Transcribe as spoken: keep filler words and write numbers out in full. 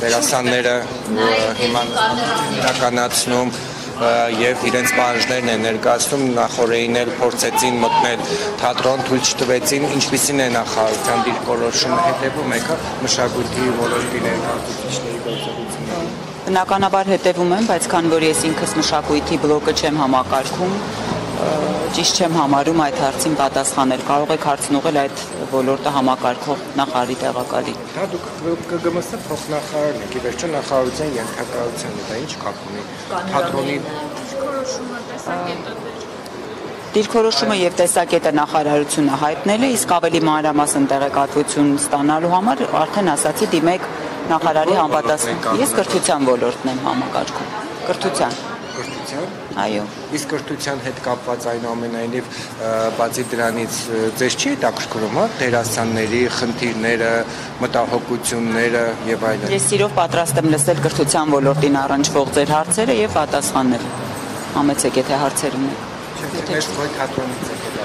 դերասանները հիմա իրականացնում եւ իրենց բանջարներն են ներկայացնում, նախորդին էլ փորձեցին մտնել թատրոն, թույլ չտվեցին, ինչպիսին է նախարարության դիրքորոշումը, հետեւում եք մշակույթի ոլորտի ներկայացուցիչների գործողությունները։ Բնականաբար հետեւում եմ, բայց քանի որ ես ինքս մշակույթի բլոկը չեմ համակարգում, ճիշտ չեմ համարում այդ հարցին պատասխանել, կարող եք հարցն ուղղել այդ ոլորտը համակարգող նախարարի տեղակալին։ Դա դուք Կ Գ Մ Ս փոխնախարարն եք, ի վերջո նախարարության ենթակայությունը դա ինչ կապ ունի թատրոնի դիրքորոշումը եւ տեսակետը նախարարությունը հայտնել է, իսկ ավելի մանրամասն տեղեկատվություն ստանալու համար արդեն ասացի դիմեք նախարարի համապատասխան։ Ես կրթության ոլորտն եմ համակարգում։ Կրթության Այո։ Իսկ կրթության հետ կապված այնուամենայնիվ բացի դրանից ձեզ չի հետաքրքրում դերասանների խնդիրները, մտահոգությունները եւ այլն։ Ես սիրով պատրաստ եմ լսել կրթության ոլորտին առնչվող ձեր հարցերը եւ պատասխանները։ Համեցեք, եթե հարցեր ունեք։ Չէ, ես ոչ թատրոնից եկել